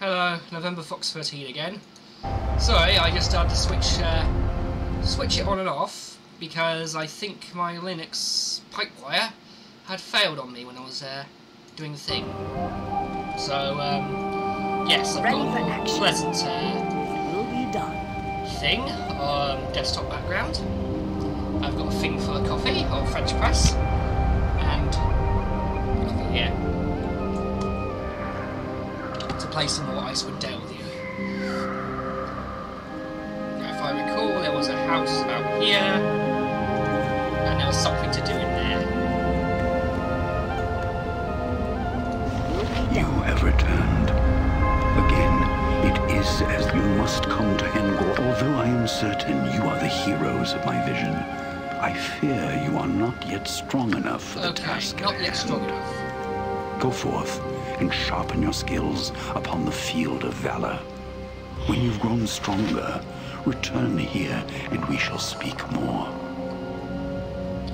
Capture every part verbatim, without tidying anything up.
Hello, November Fox thirteen again. Sorry, I just started to switch uh, switch it on and off because I think my Linux pipewire had failed on me when I was uh, doing the thing. So um, yes, I've got a pleasant uh, thing on desktop background. I've got a thing full of coffee on French press, and okay, yeah, to play some more Icewind Dale with you. Now, if I recall, there was a house about here, and there was something to do in there. You have returned. Again. It is as you must come to Hengor. Although I am certain you are the heroes of my vision, I fear you are not yet strong enough for the okay, task not at yet hand. Strong enough. Go forth and sharpen your skills upon the field of valor. When you've grown stronger, return here and we shall speak more.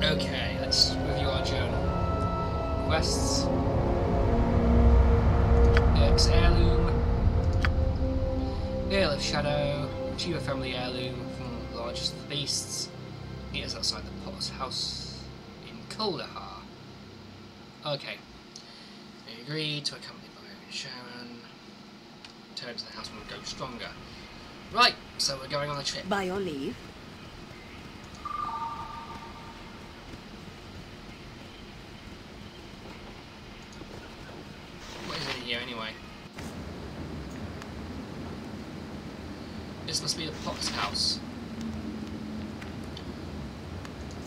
Okay, let's review our journal. Quests. Eric's heirloom. Vale of shadow. Achieve a family heirloom from the largest of the beasts. He is outside the Potter's house in Kuldahar. Okay. They agreed to accompany by Sharon. Terms of the house will go stronger. Right, so we're going on a trip. By your leave. What is it in here anyway? This must be the Potter's house.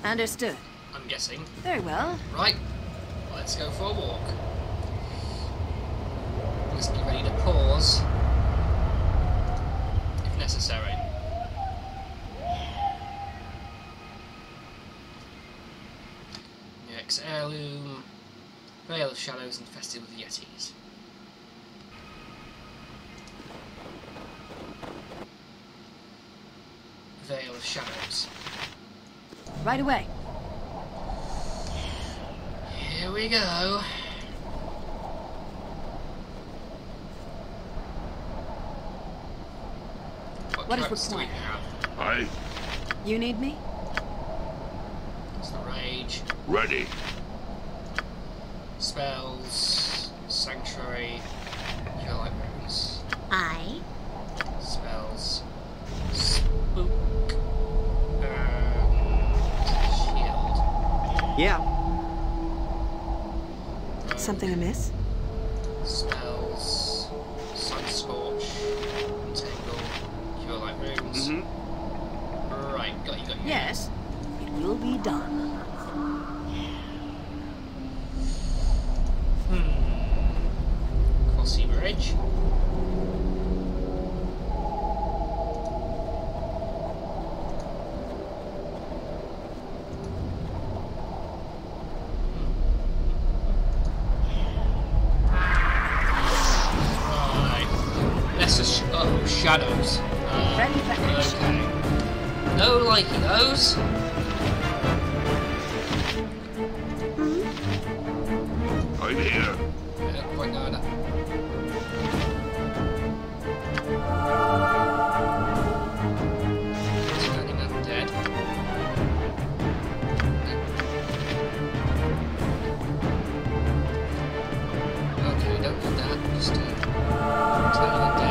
Understood. I'm guessing. Very well. Right. Let's go for a walk. Let's be ready to pause. If necessary. Next heirloom. Vale of shadows infested with yetis. Vale of shadows. Right away. Here we go. What, what is required? Aye. You need me? It's the rage. Ready. Spells. Sanctuary. Your light rooms. Aye. Spells. Spook. Yeah. Something amiss? Spells, Sunscorch, Entangle, cure light rooms. Mm-hmm. Right, got you, got you. Yes, it will be done. Hmm. Crossy bridge. Shadows. Um, okay. No liking those. I'm here. I don't quite know that. Turning undead. Okay, don't do that. Just uh, turning undead.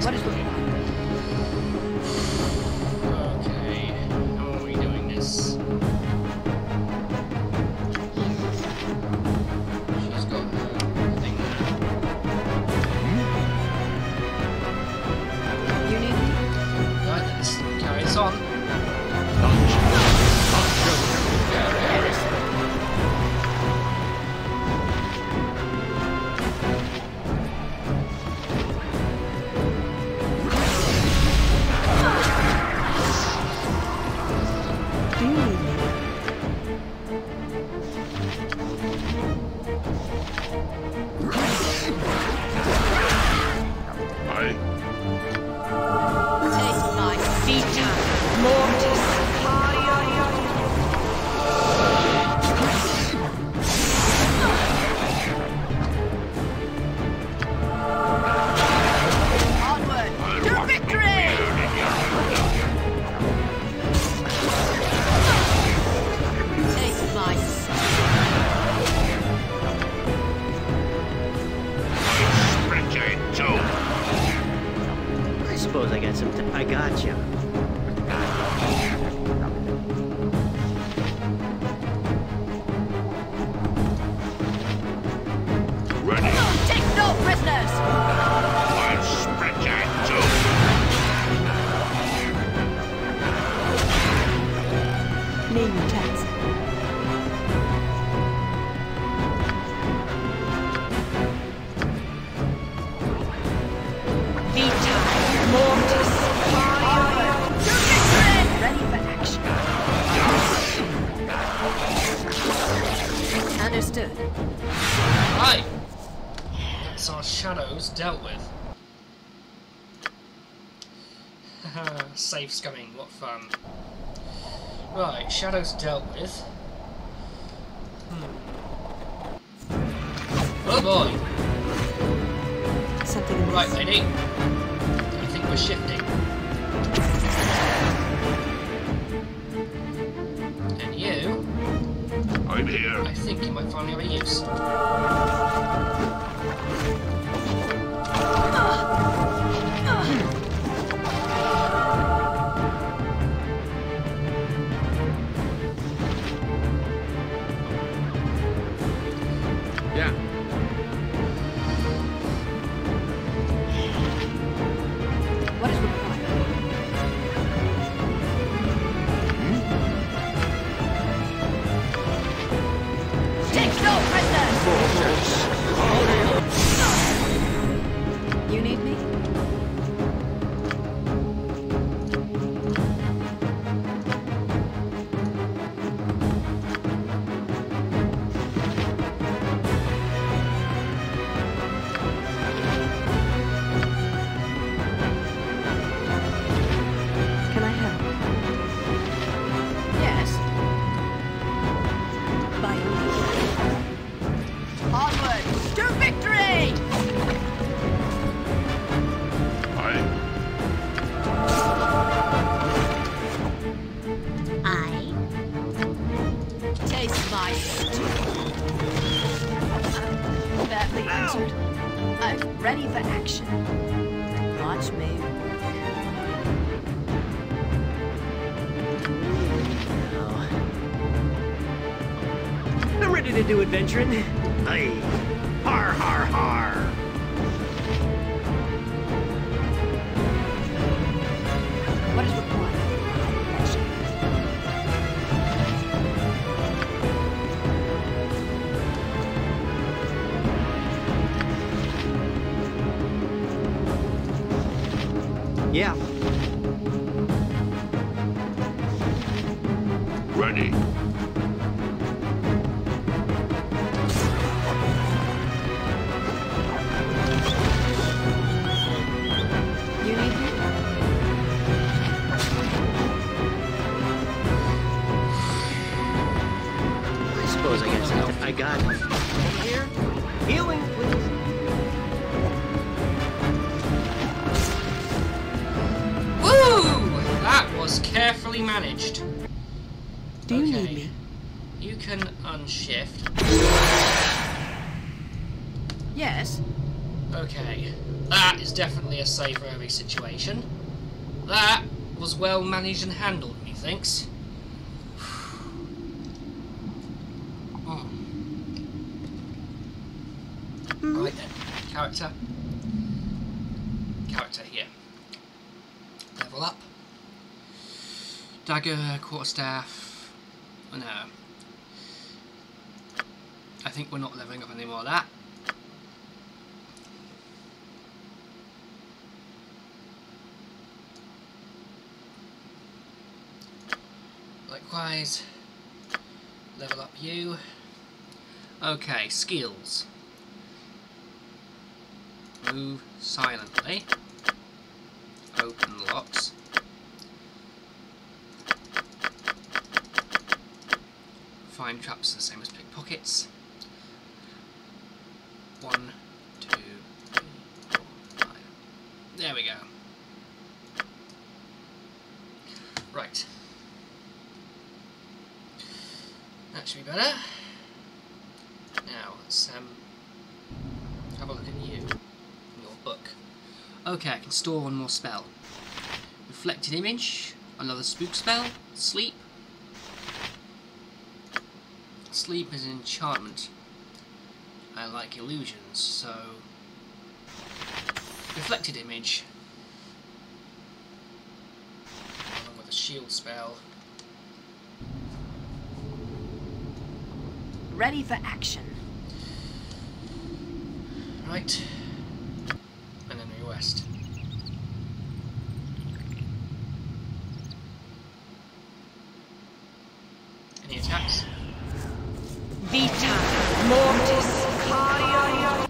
What is going on? Okay, how are we doing this? She's got her thing there. You need me? Right, let's carry this on. I got some. I got you. Ready? Don't take no prisoners. Let's spread your doom. Name tags. Understood. Right. It's our shadows dealt with. Save scumming, what fun. Right, shadows dealt with. Hmm. Oh boy! Something in right, lady. I think we're shifting. And you. I'm here. I think you might finally have a use. Yeah. What is the point? You need me? To do adventuring. Hey, har har har. What is required? Yeah. Ready. I got it. Here, healing, please. Woo! That was carefully managed. Do you okay. need me? You can unshift. Yes. Okay. That is definitely a save every situation. That was well managed and handled, methinks. Right then, character, character here, level up, dagger, quarterstaff, oh no, I think we're not leveling up any more of that. Likewise, level up you, okay, skills. Move silently. Open locks. Find traps are the same as pickpockets. One, two, three, four, five. There we go. Right. That should be better. Now let's um, have a look at you. Book. Okay, I can store one more spell. Reflected image. Another spook spell. Sleep. Sleep is an enchantment. I like illusions, so... Reflected image. Along with a shield spell. Ready for action. Right. And then we west. Any attacks? Vita Mortis Caria.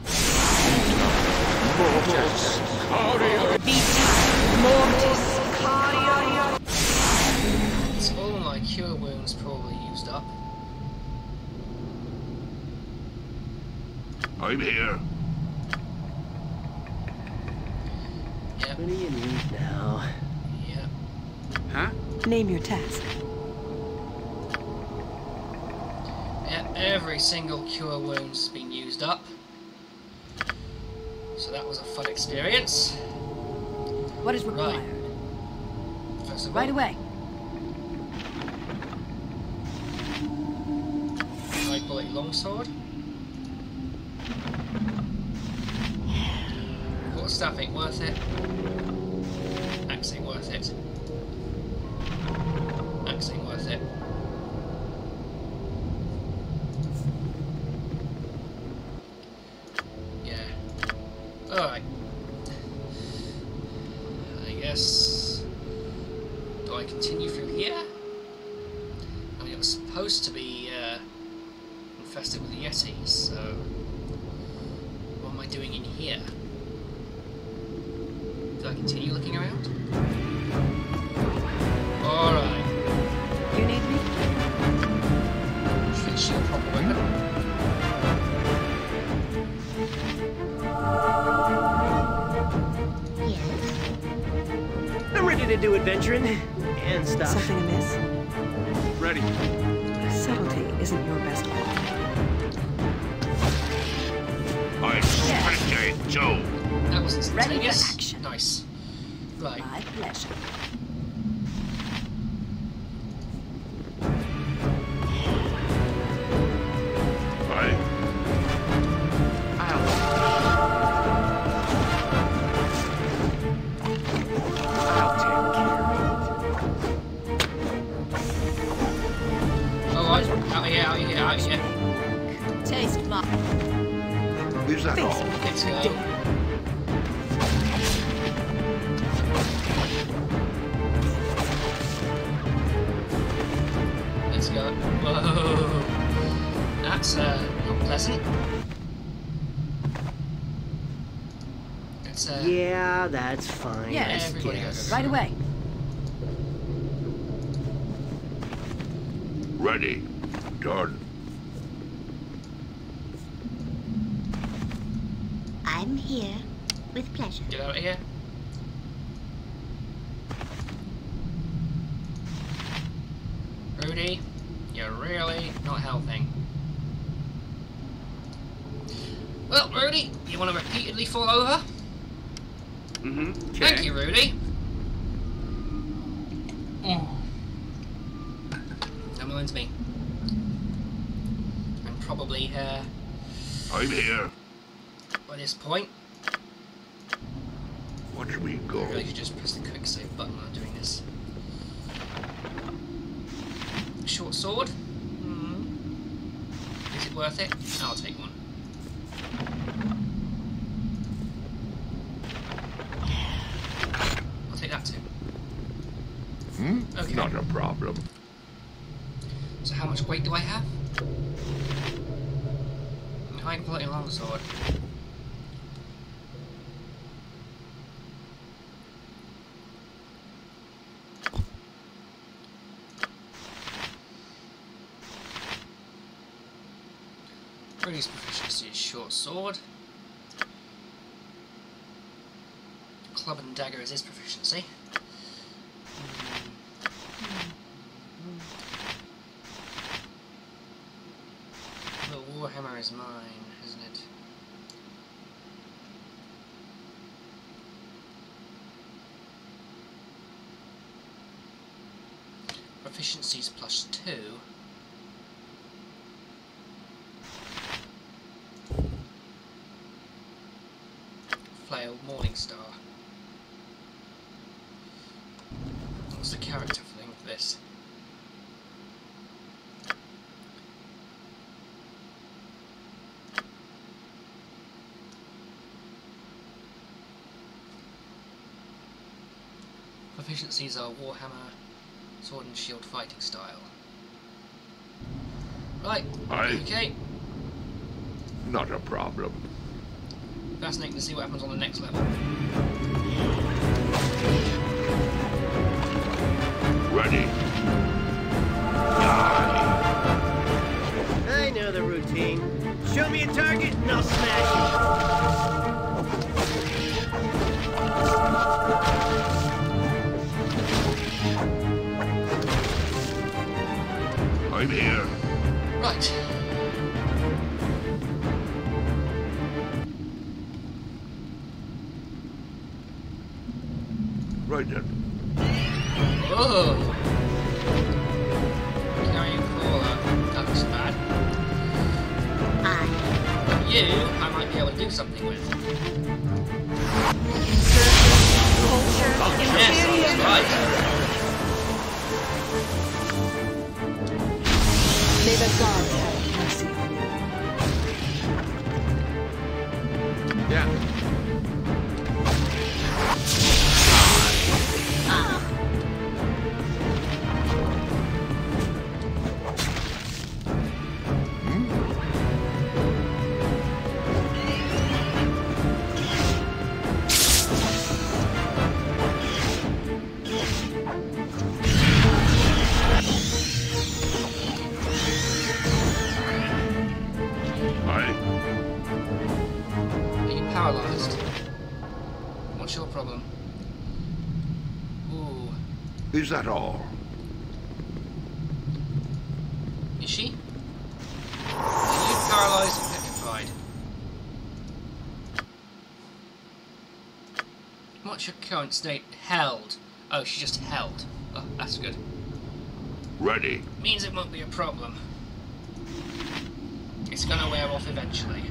Mortis Caria. Vita Mortis Caria. It's all my cure wounds probably used up. I'm here. Yep. What do you need now? Yep. Huh? Name your task. Yeah, every single cure wound's been used up. So that was a fun experience. What is required? Right, First of all, right away. Right bullet longsword. Staff ain't worth it. Axe ain't worth it. Axe ain't worth it. Yeah. Alright. I guess... Do I continue through here? I mean, it was supposed to be uh, infested with the Yeti, so... What am I doing in here? Do I continue looking around? Alright. You need me? Should she probably know? Yes. I'm ready to do adventuring. And stuff. Something amiss? Ready. Subtlety isn't your best quality. I expected yes. Joe. That wasn't spontaneous. Action. Nice. Right. My pleasure. Right. I'll take care of it. Alright. Out of here, out of here, out of here. Taste my... Who's that all? Let's go. Whoa, that's uh, not pleasant. That's, uh, yeah, that's fine. Yes, yes. Right away. Ready, done. I'm here with pleasure. Get out of here. Rudy. You're really not helping. Well, Rudy, you want to repeatedly fall over? Mm-hmm. Kay. Thank you, Rudy. Mm. That reminds me. I'm probably, uh... I'm here. By this point. Watch me go. I really should just press the quick save button while I'm doing this. Short sword? Mm. Is it worth it? I'll take one. I'll take that too. Hmm? Okay. Not a problem. So how much weight do I have? High quality longsword. Rudy's proficiency is short sword. Club and dagger is his proficiency. The warhammer is mine, isn't it? efficiency is plus two. Flail Morningstar. What's the character thing with this? Proficiencies are Warhammer, Sword and Shield fighting style. Right, Aye. Okay. Not a problem. Fascinating to see what happens on the next level. Ready. Aye. I know the routine. Show me a target and I'll smash it. I'm here. Right. Right then. Whoa! Carrying Crawler. That looks bad. Ah. You, I might be able to do something with. Culture. Yes, right. May the gods have mercy on you. Yeah. Is that all? Is she? Are you paralysed and petrified? What's your current state? Held. Oh, she just held. Oh, that's good. Ready. Means it won't be a problem. It's gonna wear off eventually.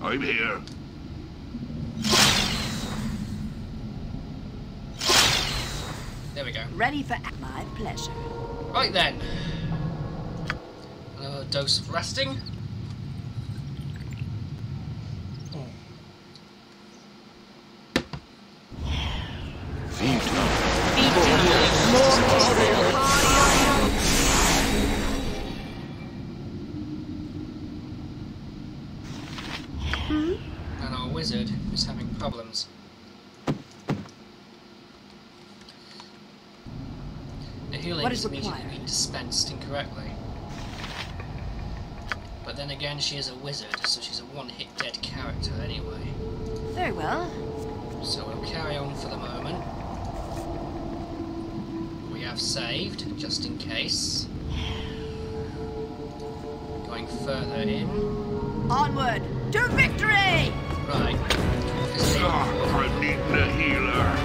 I'm here. There we go. Ready for my pleasure. Right then. Another dose of resting. And our wizard is having problems. What is required? Been dispensed incorrectly. But then again, she is a wizard, so she's a one-hit dead character anyway. Very well. So we'll carry on for the moment. We have saved, just in case. Going further in. Onward to victory! Right. Corpus oh, I need the healer.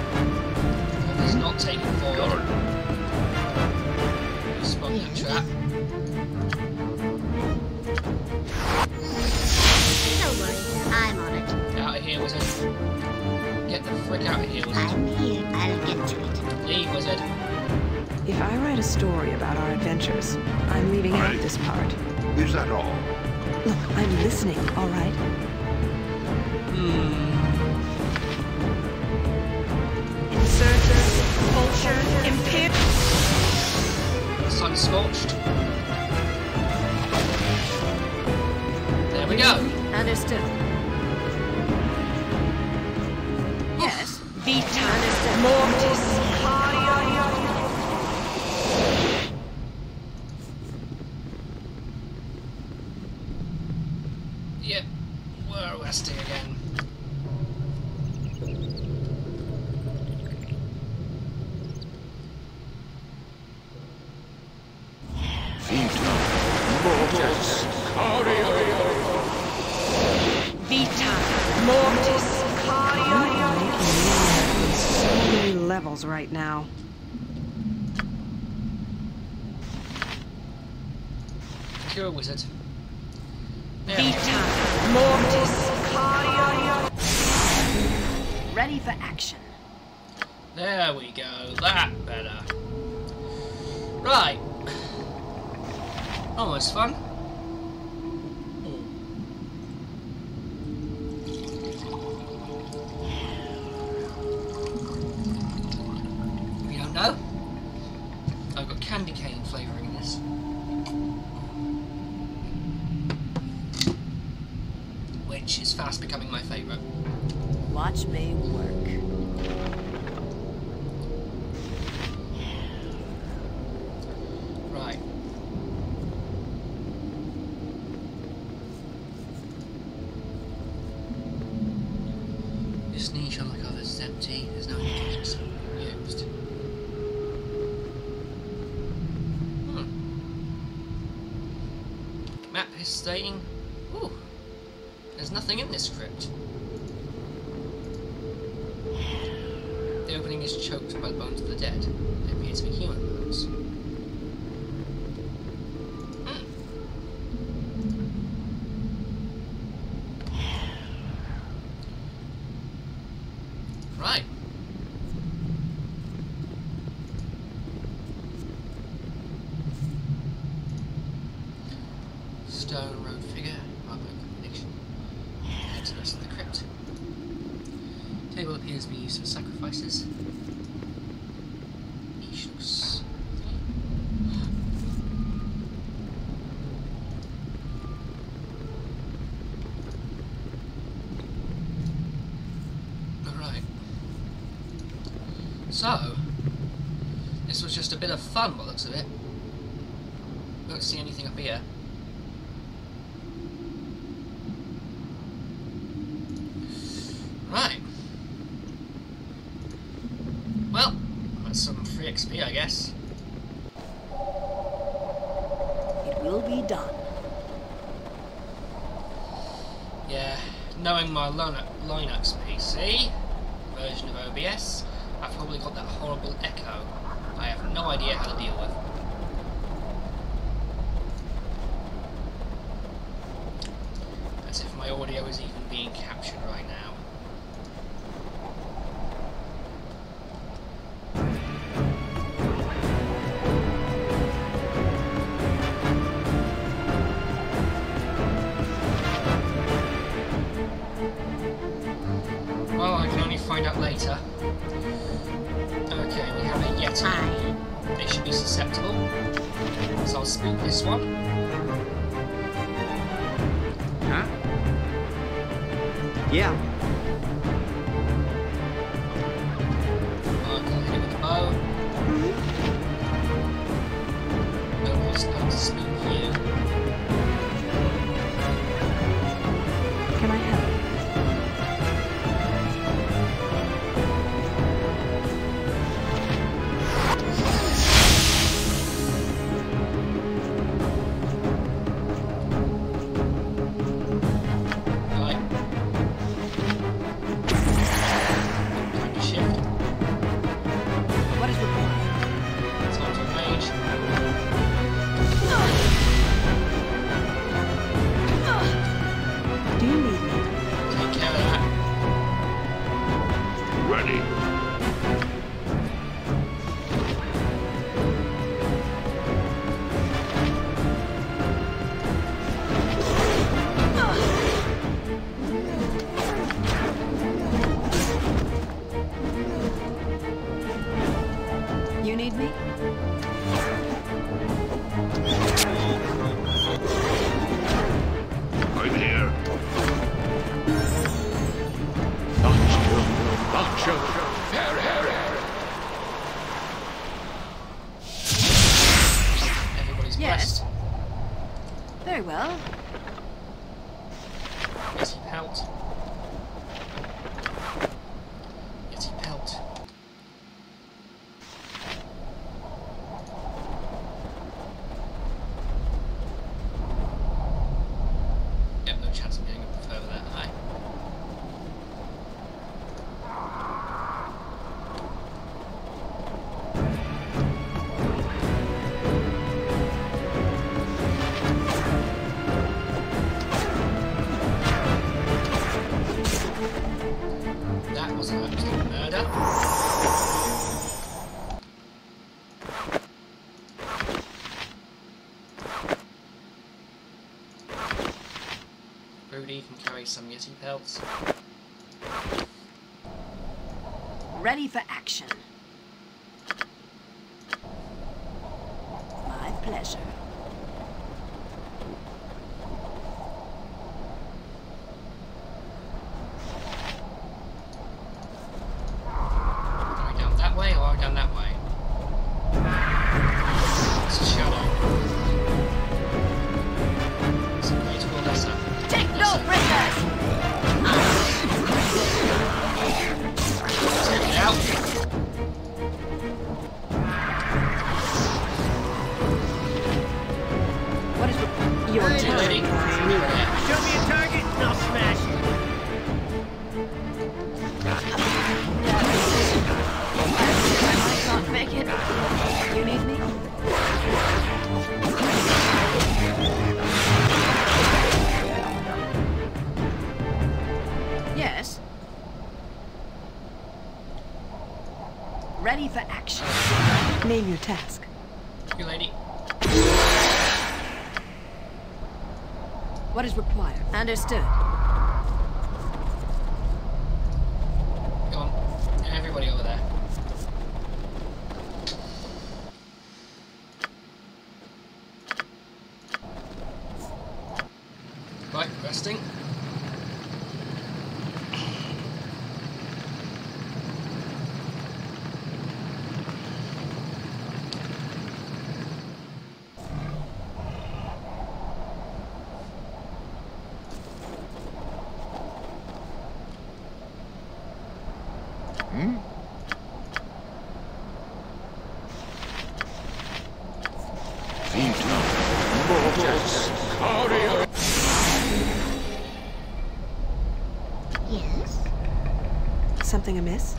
Corpus not taking forward. God. Spot that trap. Don't worry, I'm on it. Get out of here, wizard. Get the frick out of here, wizard. I'm here, I'll get to it. Leave, wizard. If I write a story about our adventures, I'm leaving right. out this part. Is that all? Look, I'm listening, all right? Hmm. Insurgent, culture, impaired. Sunscorched. There we go. Understood. Yes. Beat Tannis and Mortis. Yep. We're resting again. Right now. Cure Wizard. Vita Mortis. Ready for action. There we go. That better. Right. Oh, that's fun. You don't know? I've got candy cane flavour in this. Which is fast becoming my favourite. Watch me work. Right. This niche, unlike others, is empty. There's no indications being used. Hmm. Map is stating. Ooh. There's nothing in this crypt. The opening is choked by the bones of the dead. They appear to be human bones. Mm. Right. Stone road figure, marked by conviction. Head to the rest of the crypt. Table appears to be used for sacrifices. Each looks... Alright. So, this was just a bit of fun by the looks of it. Don't see anything up here. Right. Well, that's some free X P, I guess. It will be done. Yeah, knowing my Linux P C version of O B S, I've probably got that horrible echo. I have no idea how to deal with. As if my audio is even being captured right now. This one? Huh? Yeah. Markle hit it with the bow. No more spells to speak here. Can I help? Show, show. Rudy can carry some Yeti pelts. Ready for action. My pleasure. Ready for action. Name your task. Your lady. What is required? Understood. Go on. Everybody over there. Right, resting. Something amiss?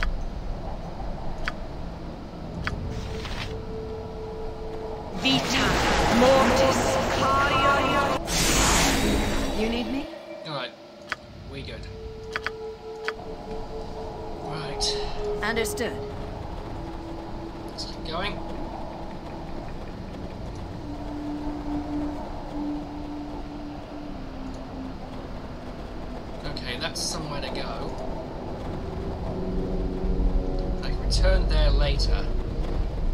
Vita Mortis. You need me? Alright. We good. Right. Understood. Let's keep going. Okay, that's somewhere to go. Turn there later.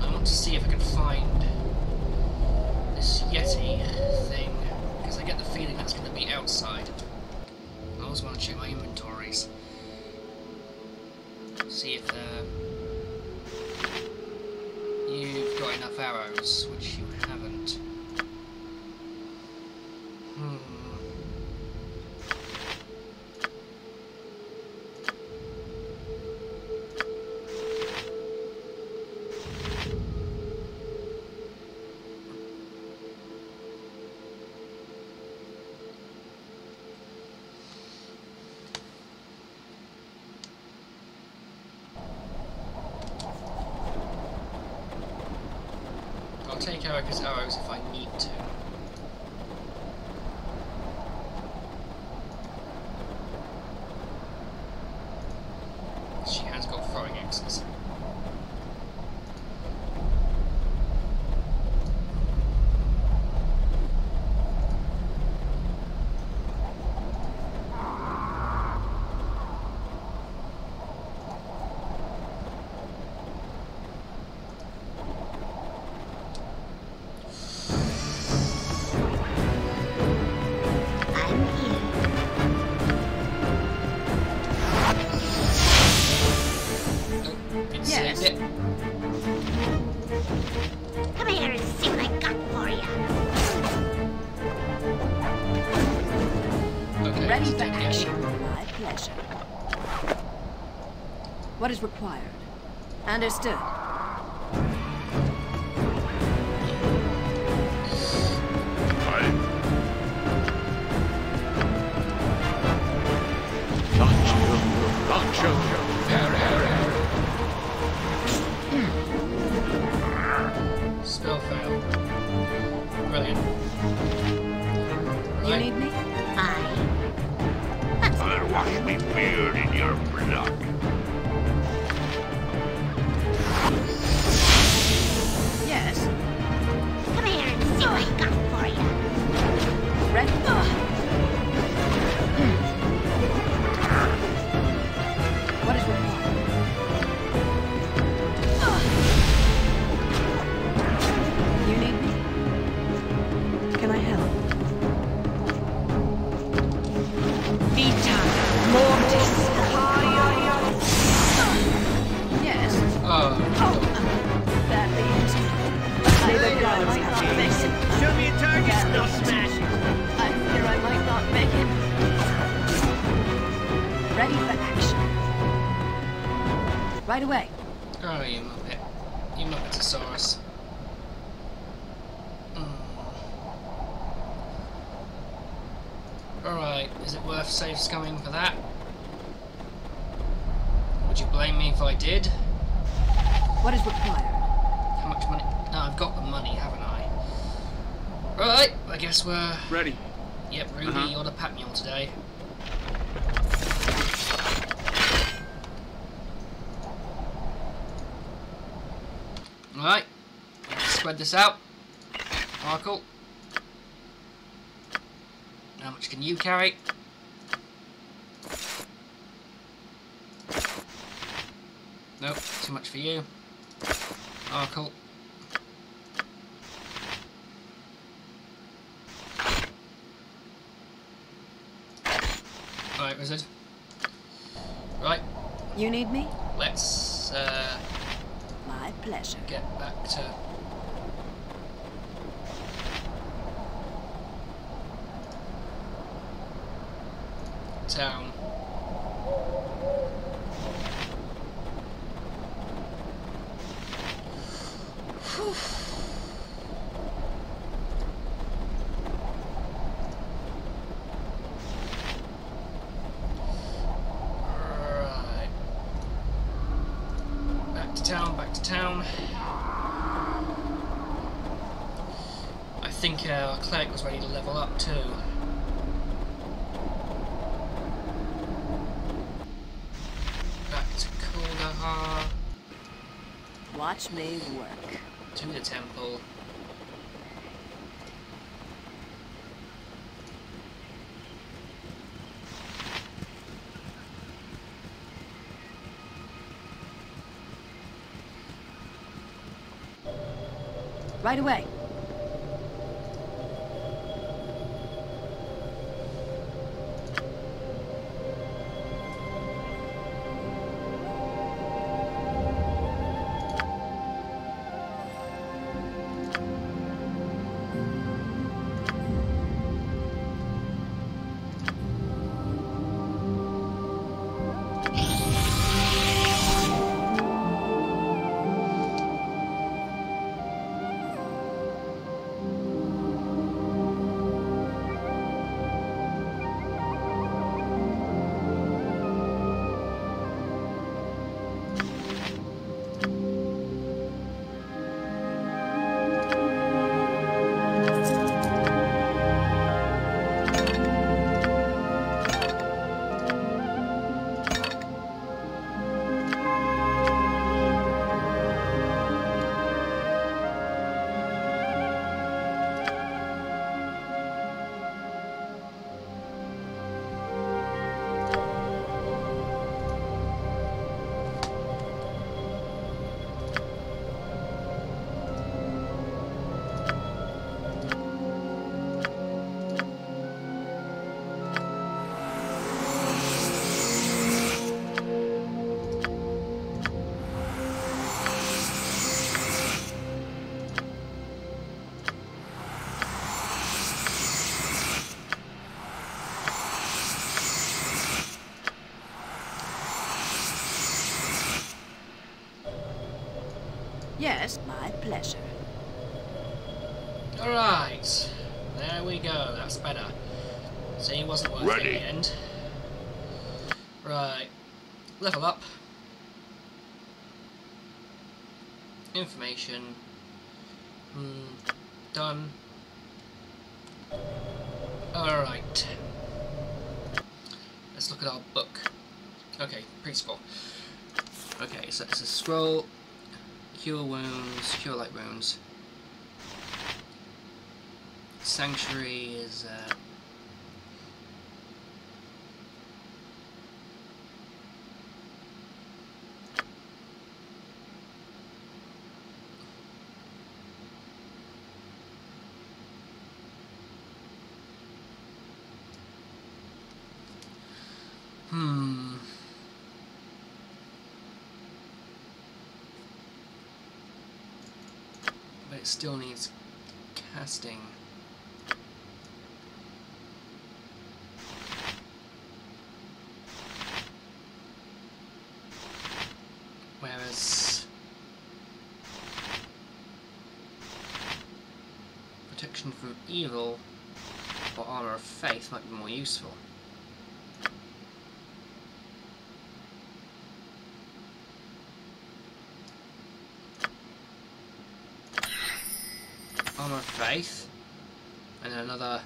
I want to see if I can find this Yeti thing, because I get the feeling that's going to be outside. I always want to check my inventories. See if uh, you've got enough arrows, which you haven't. Hmm. I'll take Erica's arrows if I need to. She has got throwing axes. What is required? Understood. Spell failed. Brilliant. You need me? I. I'll wash me beard in your blood. ready for action. Right away. Oh, you muppet. You muppetosaurus. Mm. Alright, is it worth safe scumming for that? Would you blame me if I did? What is required? How much money? No, I've got the money, haven't I? Alright, I guess we're... ready. Yep, Rudy, uh-huh. You're the pat mule today. Alright, spread this out. Arkle. How much can you carry? Nope, too much for you. Arkle. Alright, wizard. Right. You need me? Let's, uh... my pleasure. Get back to... town. I think our cleric was ready to level up too. Back to Kuldahar. Watch me work. To the temple. Right away. Yes, my pleasure. Alright. There we go. That's better. So he wasn't worth it in the end. Right. Level up. Information. Hmm. Done. Alright. Let's look at our book. Okay, principal. Okay, so it's a scroll. Cure wounds, cure light wounds. Sanctuary is uh, hmm. It still needs casting. protection from evil or armor of faith might be more useful. Armor of faith and another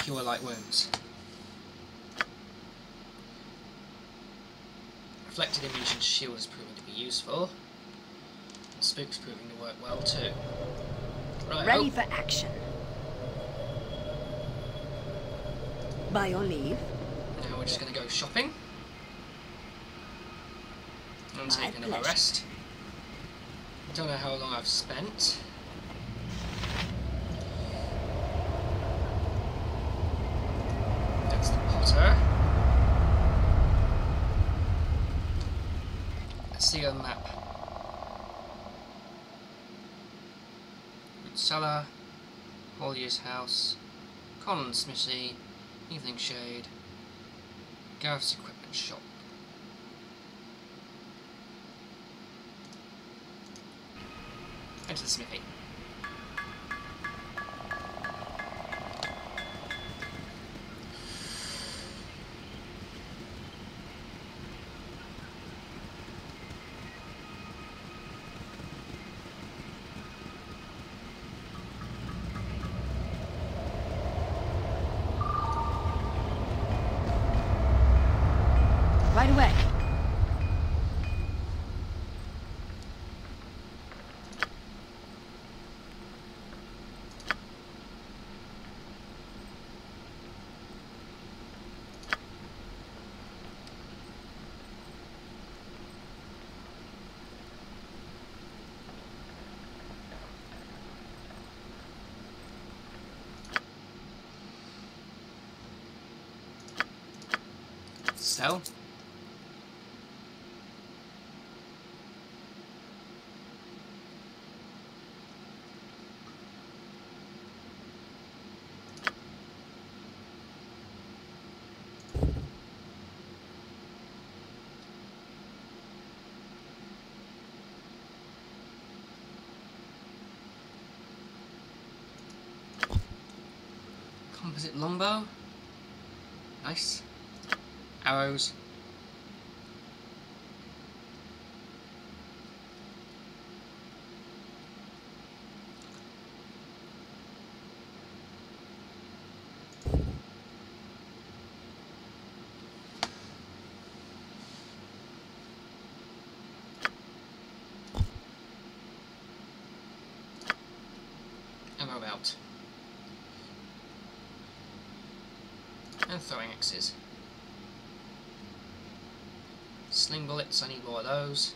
cure light wounds. Reflected image and shield is proving to be useful. Spook's proving to work well too. Right, ready oh. for action. By your leave. Now we're just going to go shopping. And take another rest. I don't know how long I've spent. That's the Potter. Let's see on the map. Cellar, Hollier's house, Common Smithy, Evening Shade, Gareth's equipment shop. Enter the smithy. Right away. So. Composite longbow. Nice. Arrows. Ammo belt. And throwing axes. Sling bullets, I need more of those.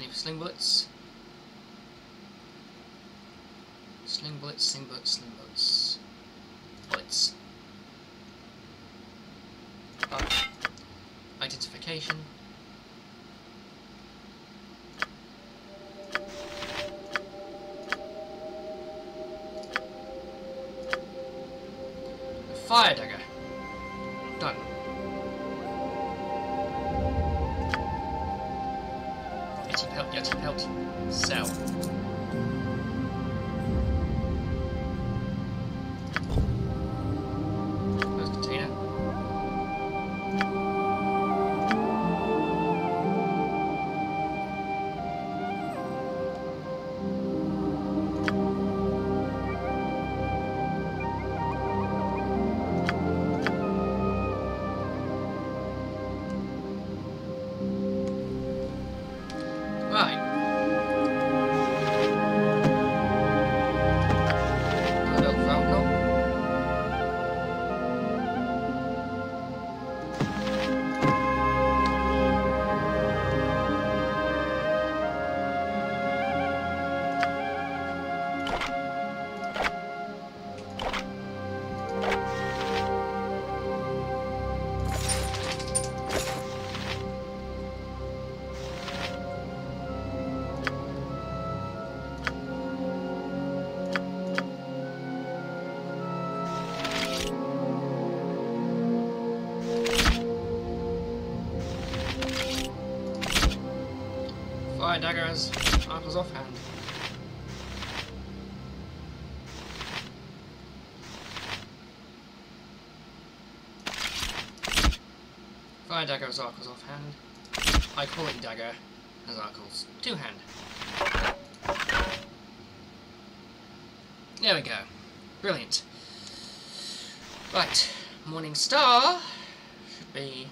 Need for sling bullets. Sling bullets, sling bullets, sling bullets. Bullets. Oh. Identification. A fire dagger. Done. Help, get help, sell. Close container. Daggers, Markle's offhand. My dagger is Arkle's offhand. I call it dagger as Arkle's two-hand. There we go. Brilliant. Right. Morning Star should be...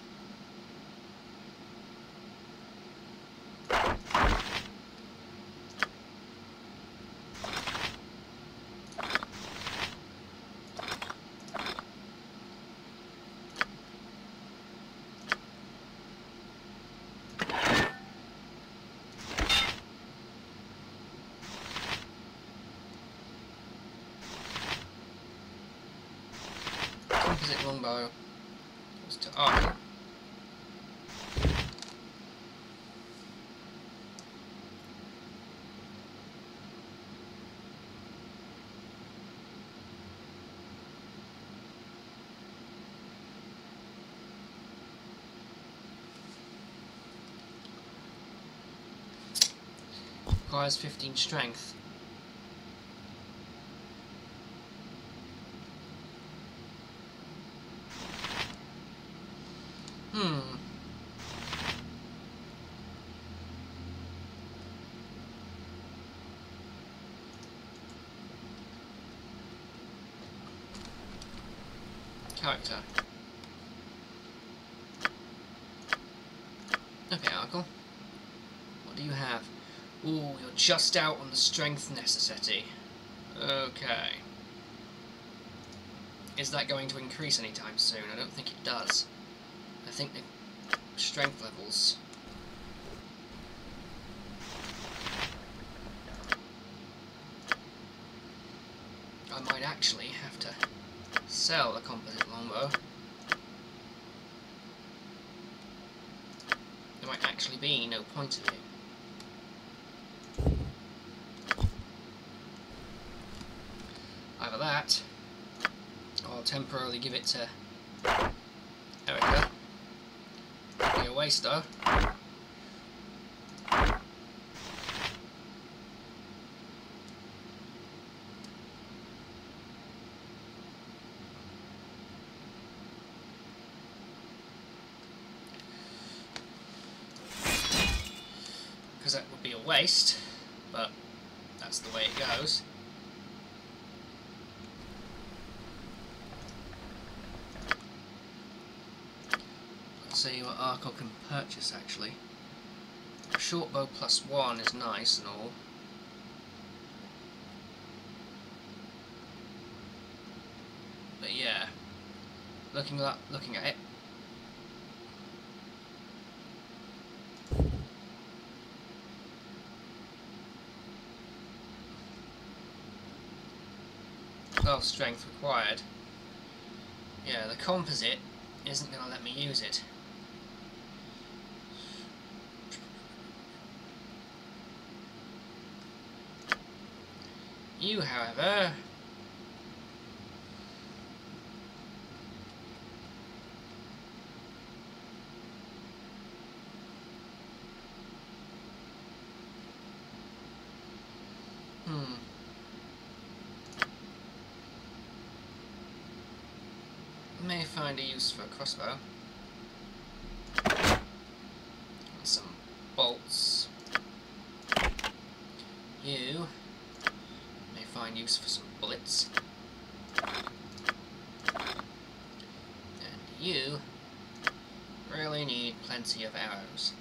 longbow goes to Arkle. Requires fifteen strength. Character. Okay, Arkle. What do you have? Ooh, you're just out on the strength necessity. Okay. Is that going to increase anytime soon? I don't think it does. I think the strength levels... I might actually have to sell a composite longbow. There might actually be no point of it. Either that, or I'll temporarily give it to Erica. It'll be a waste though. That would be a waste, but that's the way it goes. Let's see what Arkle can purchase actually. Short bow plus one is nice and all. But yeah, looking at, looking at it, strength required. Yeah, the composite isn't going to let me use it. You, however, hmm. may find a use for a crossbow. And some bolts. You may find use for some bullets. And you really need plenty of arrows.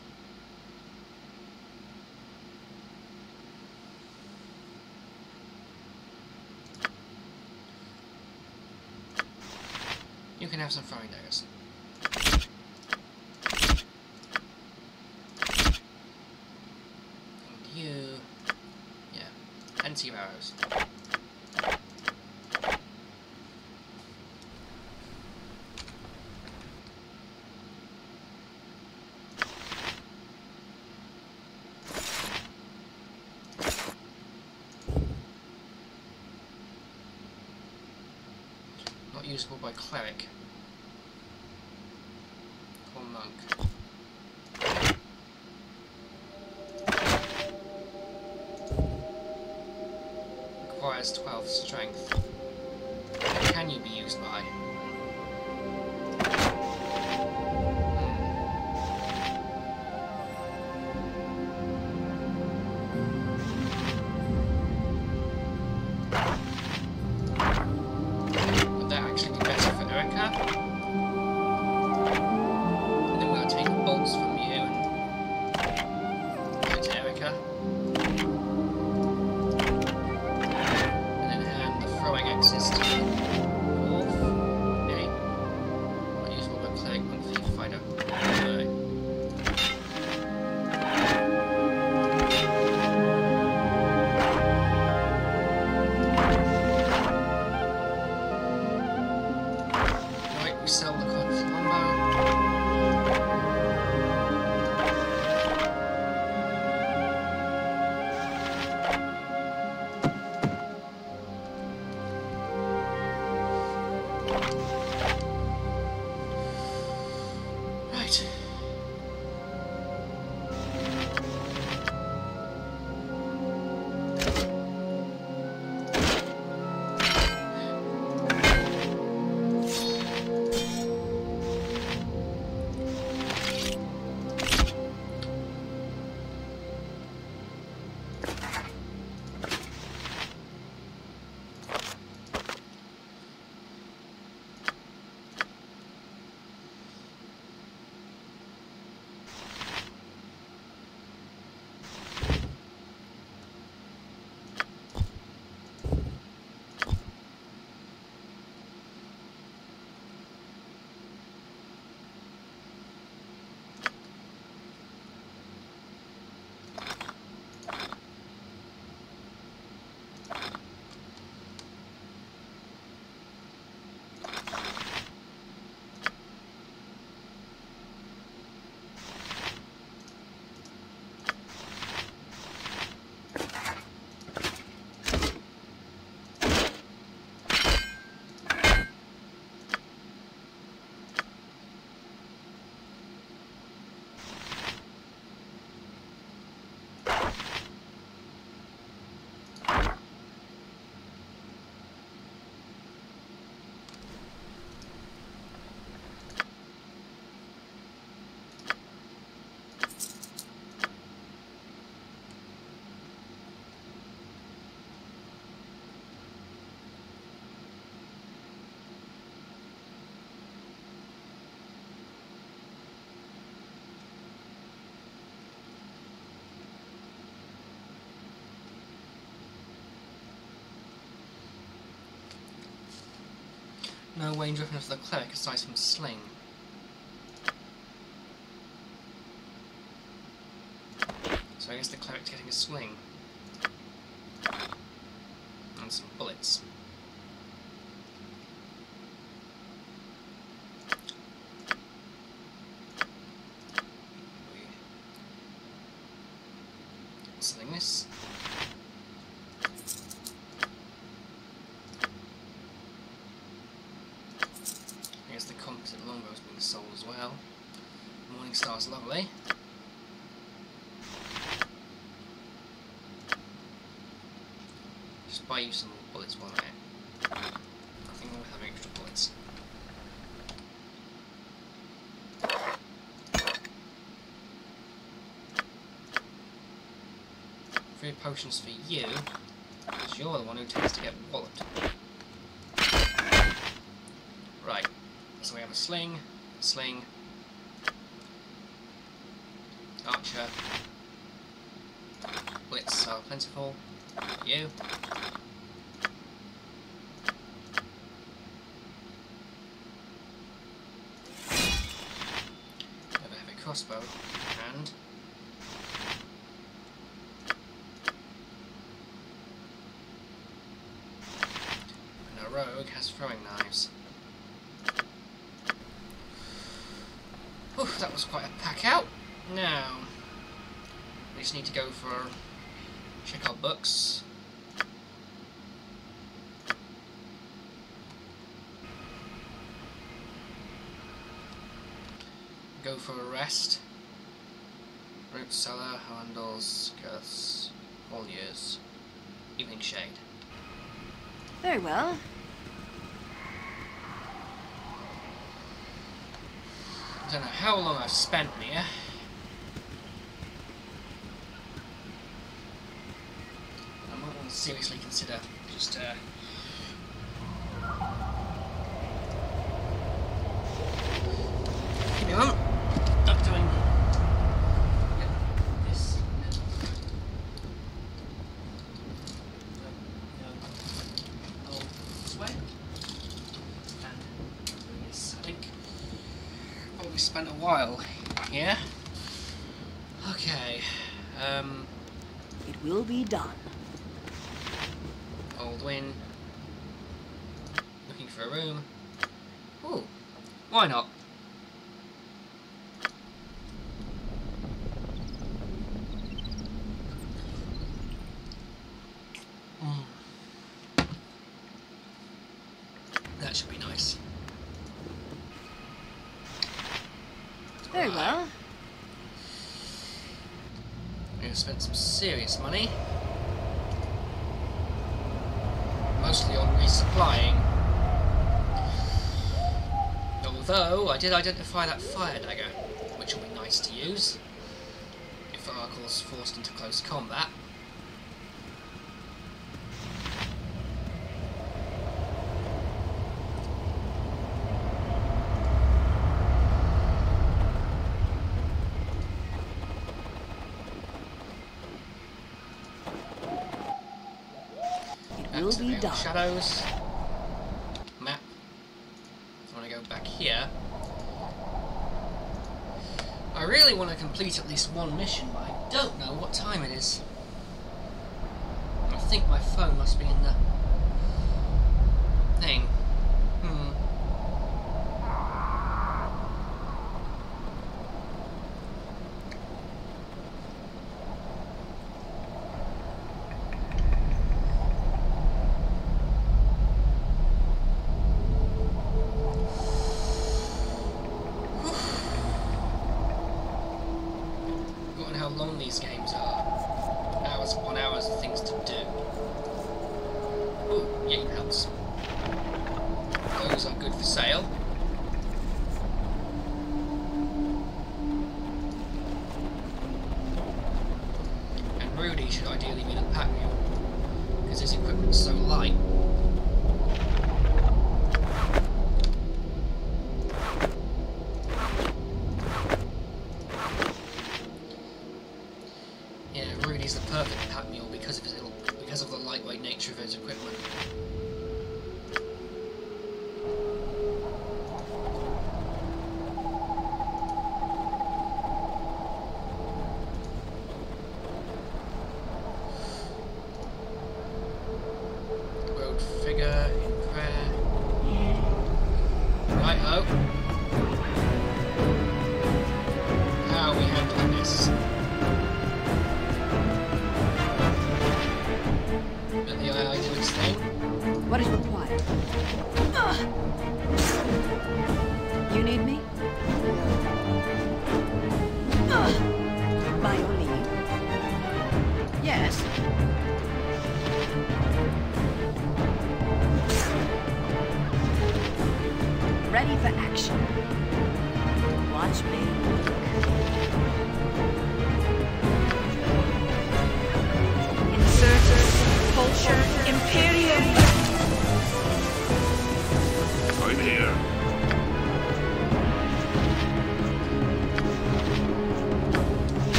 You can have some throwing daggers. And you... yeah, plenty of arrows. Usable by cleric or monk. Requires twelve strength. Can you be used by? Hmm. no range weapons for the cleric aside from sling. So I guess the cleric's getting a sling. And some bullets. Sling this. Here's the composite longbow being sold as well. Morningstar's lovely. Just buy you some more bullets while I'm out. I think we'll have extra bullets. Three potions for you, because you're the one who tends to get walloped. Right, so we have a sling, a sling, archer, blitz are plentiful, you. We have a heavy crossbow, and rogue has throwing knives. Whew, that was quite a pack out. Now, we just need to go for check our books. Go for a rest. Root cellar, handles, curse, all years. Evening shade. Very well. I don't know how long I've spent here. I might want to seriously consider just uh, give me a moment. Not doing this. No. Oh, this way. And this, I think. We spent a while here. Okay. Um, it will be done. Old win. Looking for a room. Ooh. Why not? Mm. That should be nice. Very well. We're gonna spend some serious money. Mostly on resupplying. Although I did identify that fire dagger, which will be nice to use if Arkle's forced into close combat. Vale of shadows. Map. I want to go back here. I really want to complete at least one mission, but I don't know what time it is. I think my phone must be in the thing. Games are hours upon hours of things to do. Ooh, yay, helps. Those are good for sale. And Rudy should ideally be in a pack mule, because his equipment's so light. Because of the lightweight nature of his equipment.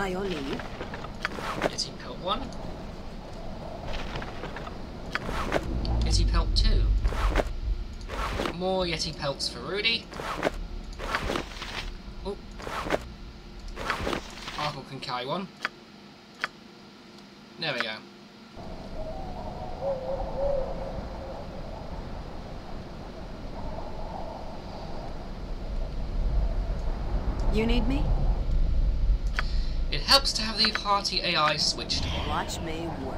by your leave? Kitty Pelt one. Kitty Pelt two. More Yeti Pelts for Rudy. Oh. Arkle can carry one. There we go. You need me? It helps to have the party A I switched on. Watch me work.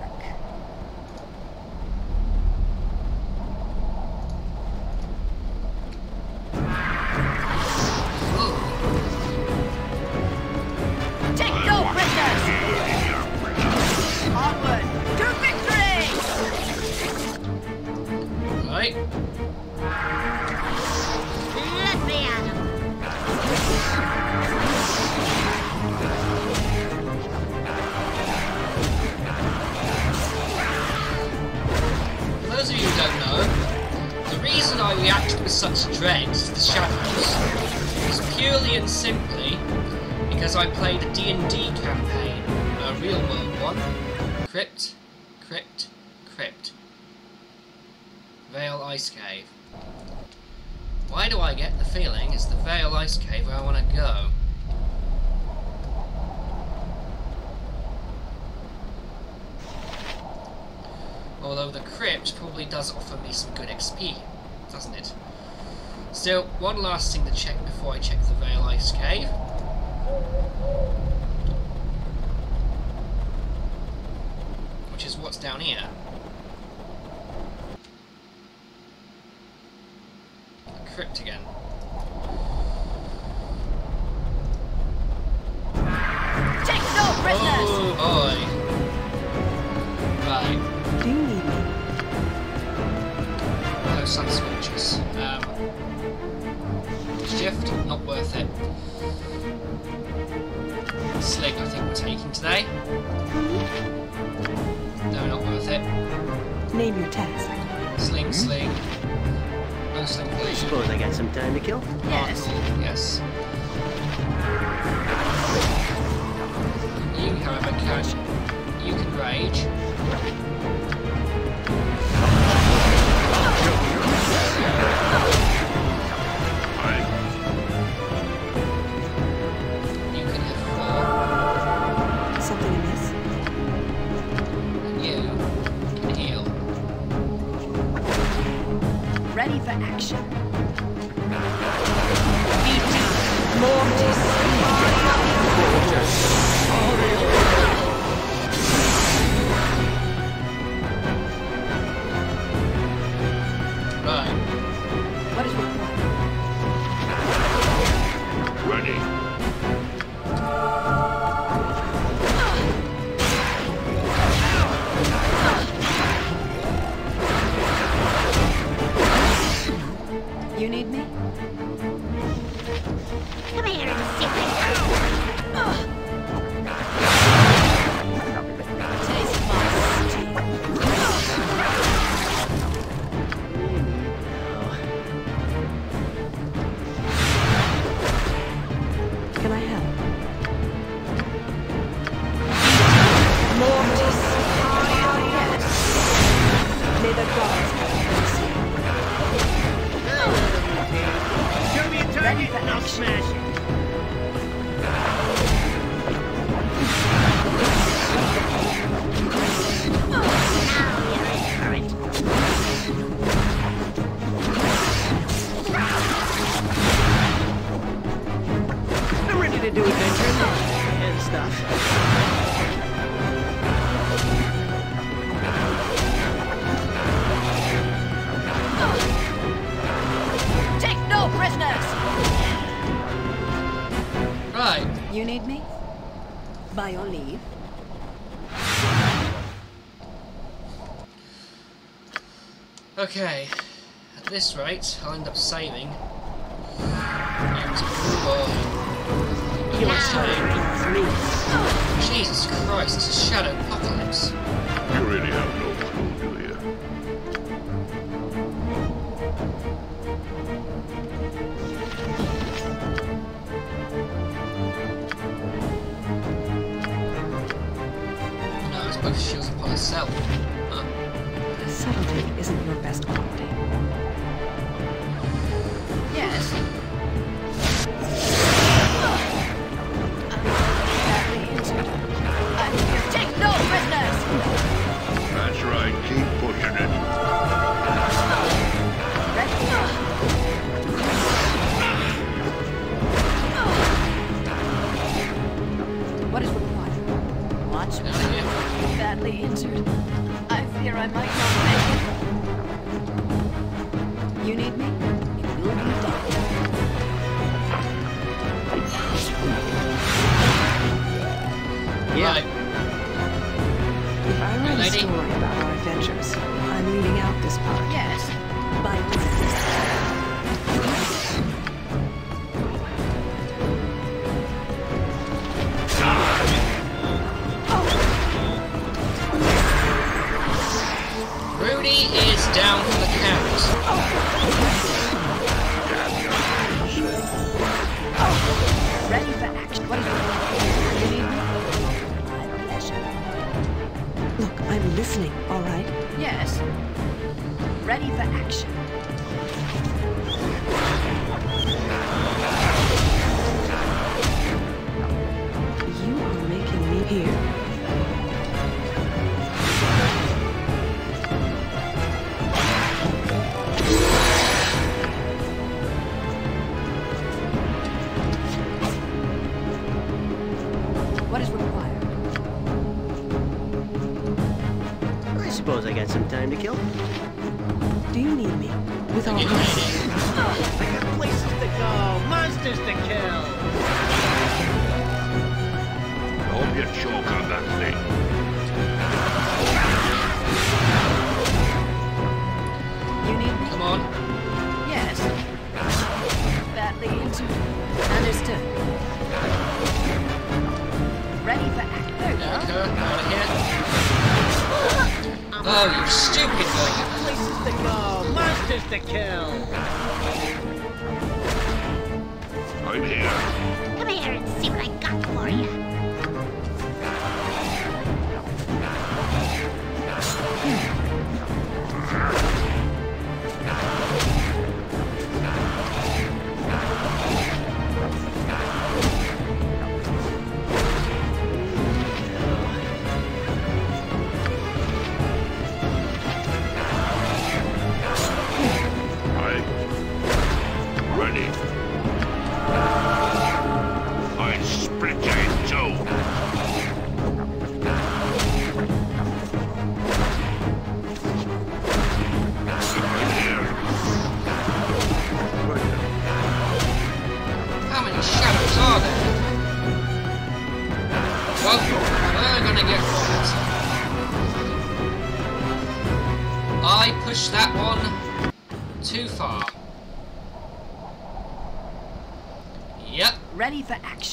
Still, one last thing to check before I check the Vale Ice Cave. Which is what's down here. A crypt again. Take no prisoners! Oh boy! Right. Do you need me? Those Sunscorches. Um... Shift, not worth it. Slick, I think we're taking today. No, not worth it. Name your task. Sling, mm-hmm. Sling. No, I suppose I got some time to kill. Yes. Markle, yes. You, however, can. You can rage. Okay, at this rate, I'll end up saving. And you're saving. Jesus Christ, it's a shadow apocalypse. You really have no clue, do you? quantity isn't your best quality. Yes. Take no prisoners! That's right, keep pushing it. What is required? Watch me. Badly injured. I fear I might not make it. You need me? It will be done. Yeah. Right. I read a story about our adventures. I'm leaving out this part. Yes. By ah. Rudy is down for the count. Oh. Ready for action. What do you need? Look, I'm listening, all right? Yes. Ready for action. You are making me here. What is required? Suppose I got some time to kill. Do you need me? With all this, I got places to go, monsters to kill. I hope you choke on that thing. You need me? Come on. Yes. Badly injured. Understood. Ready for action. Erica, out of here. Oh, you stupid thing! Places to go, monsters to kill! I'm here. Come here and see what I got for you.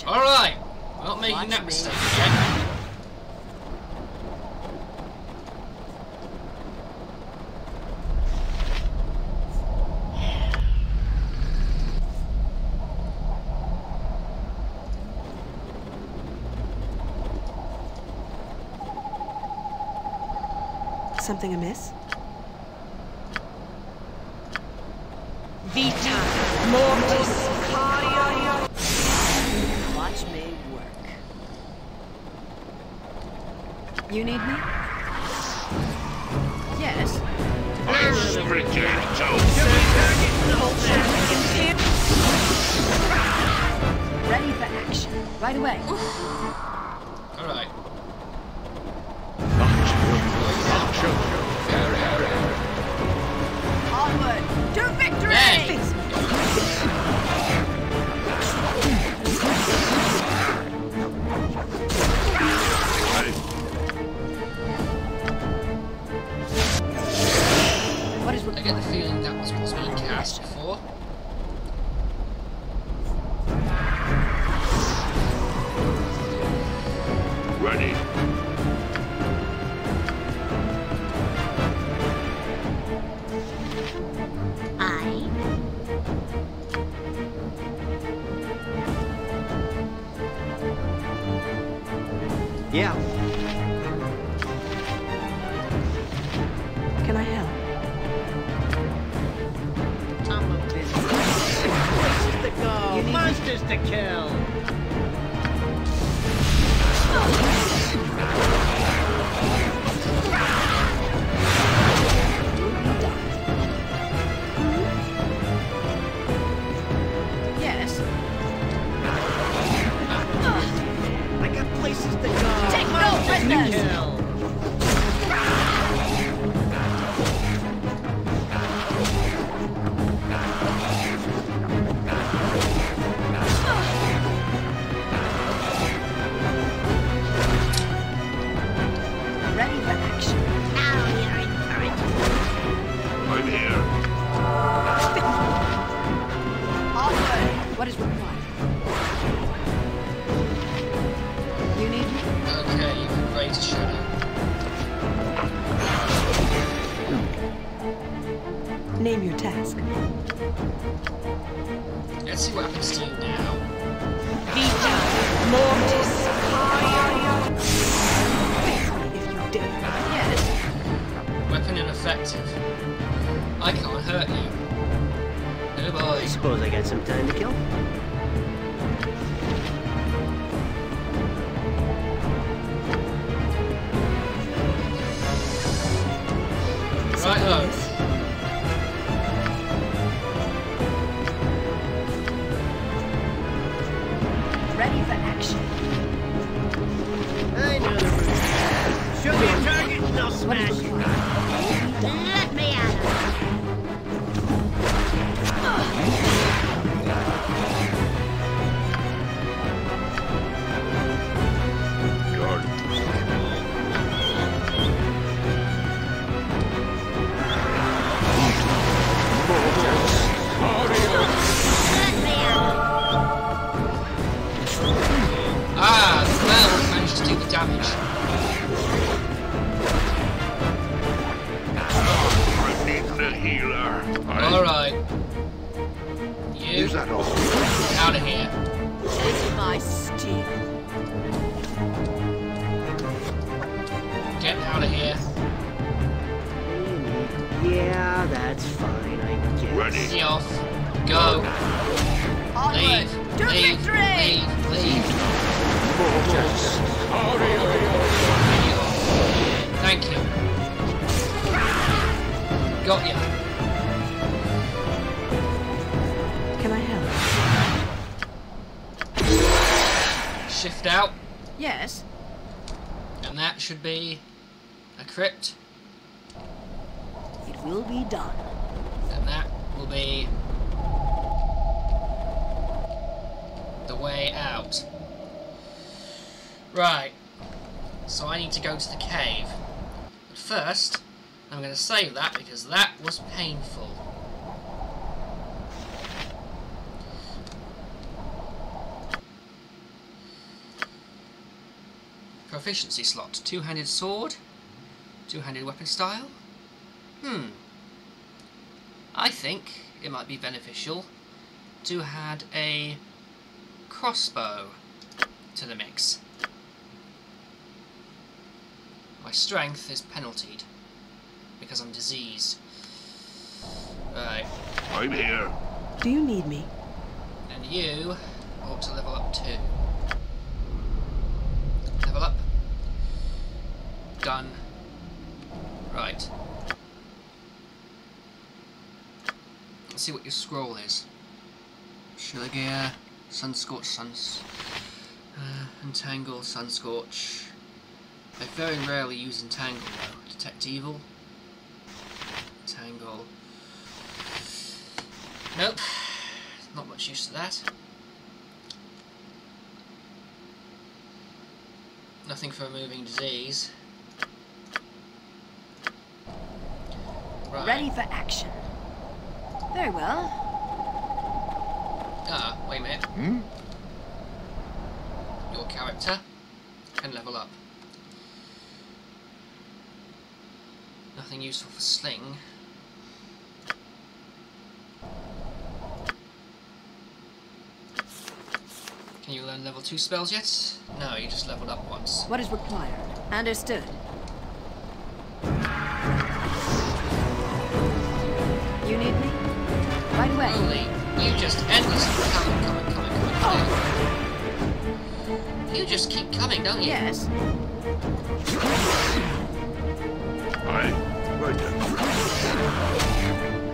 Alright, not making that mistake again. Something amiss? Vita Mortis. You need me? Yes. Let's return to the ready for action. Right away. Alright. Onward to victory! Hey. I get the feeling that was what's being cast before. Ready. I. Yeah. Can I help? the kill. Yes. I got places to go. Take no prisoners. Kill. Name your task. Let's see what I can see now. Vita Mortis Fire! If you dare. Yes. Weapon ineffective. I can't hurt you. Oh boy. I suppose I got some time to kill. Right though. Should be a crypt. It will be done. And that will be the way out. Right. So I need to go to the cave. But first, I'm going to save that because that was painful. Proficiency slot, two-handed sword, two-handed weapon style. Hmm. I think it might be beneficial to add a crossbow to the mix. My strength is penaltied because I'm diseased. Right. I'm here. Do you need me? And you ought to level up too. Level up. Done. Right. Let's see what your scroll is. Shillelagh, Sunscorch, Suns... Uh, Entangle, Sunscorch. I very rarely use Entangle though. Detect Evil. Entangle. Nope. Not much use to that. Nothing for removing disease. Right. Ready for action. Very well. Ah, wait a minute. Hmm? Your character can level up. Nothing useful for sling. Can you learn level two spells yet? No, you just leveled up once. What is required? Understood. You need me? Right away. Holy, you just endlessly come and come and come and come and come. Oh. You just keep coming, don't you? Yes. Alright. Right there.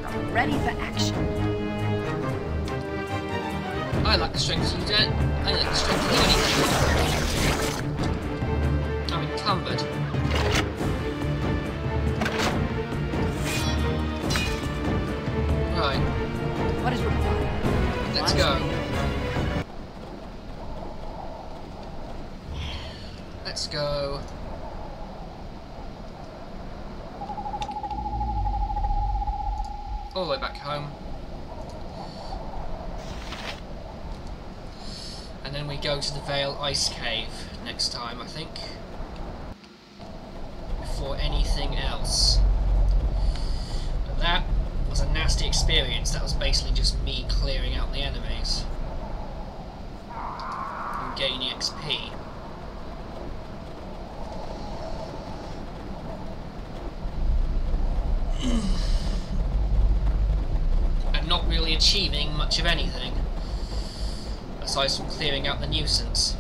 I'm ready for action. I like the strength of that. I like the strength of anything. I'm encumbered. Right. What is required? Let's go. Let's go. All the way back home. And then we go to the Vale Ice Cave next time, I think. Before anything else. But that was a nasty experience. That was basically just me clearing out the enemies. And gaining X P. Not really achieving much of anything, aside from clearing out the nuisance.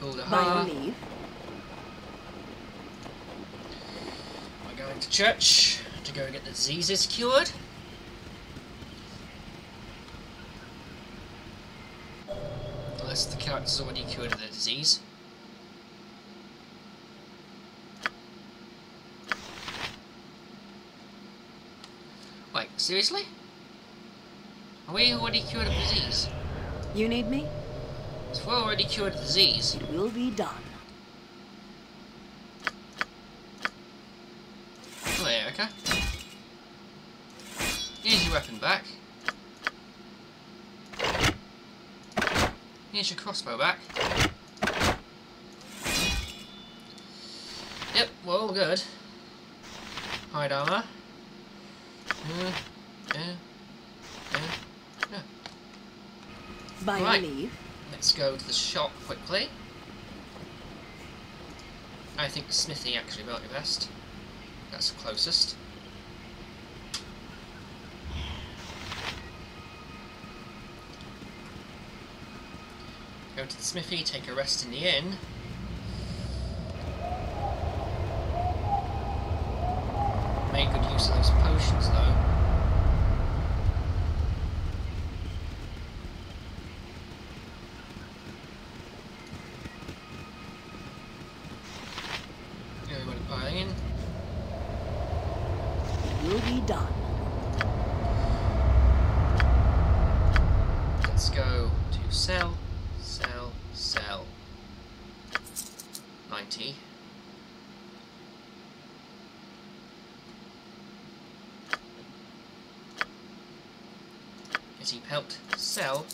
Kuldahar. By leave. We're going to church to go and get the diseases cured. Unless the character's already cured of their disease. Wait, seriously? Are we already cured of disease? You need me? If we're already cured of disease, it will be done. Hello, Erica. Here's your weapon back. Here's your crossbow back. Yep, we're all good. Hide armor. Uh, uh, uh, uh. By right. Leave. Let's go to the shop quickly. I think Smithy actually built your best. That's the closest. Go to the smithy, take a rest in the inn. Make good use of those potions though. Everybody piling in. It will be done. Let's go to sell. Sell, sell. ninety. Getty pelt, sell.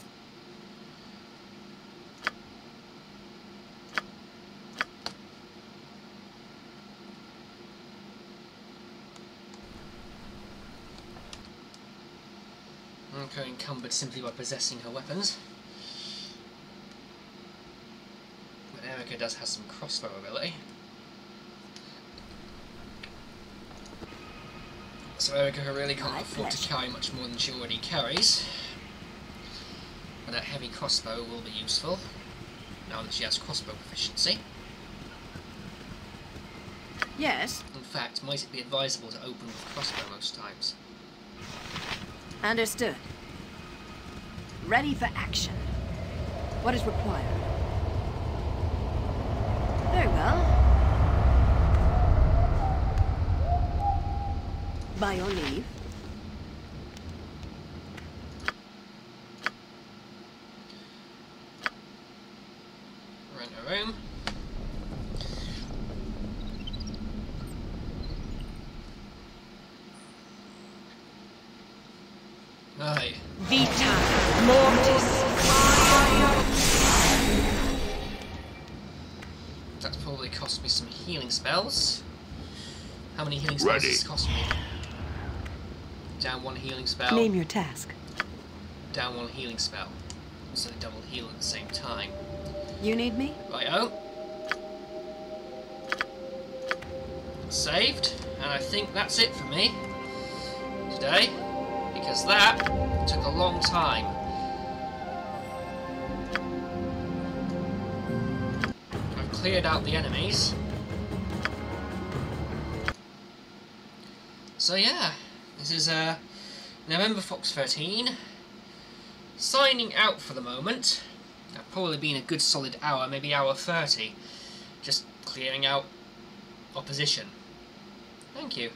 I'm going encumbered simply by possessing her weapons. Erica does have some crossbow ability. So Erica really can't afford to carry much more than she already carries. But that heavy crossbow will be useful, now that she has crossbow proficiency. Yes. In fact, might it be advisable to open with crossbow most times? Understood. Ready for action. What is required? Very well. By your leave. Rent a room. Aye. Vita Mortis. That's probably cost me some healing spells. How many healing spells Ready. Does this cost me? Down one healing spell. Name your task. Down one healing spell. So they double heal at the same time. You need me? Righto. Saved, and I think that's it for me today, because that took a long time. I've cleared out the enemies. So yeah, this is uh, November Fox thirteen, signing out for the moment. I've probably been a good solid hour, maybe hour thirty, just clearing out opposition. Thank you.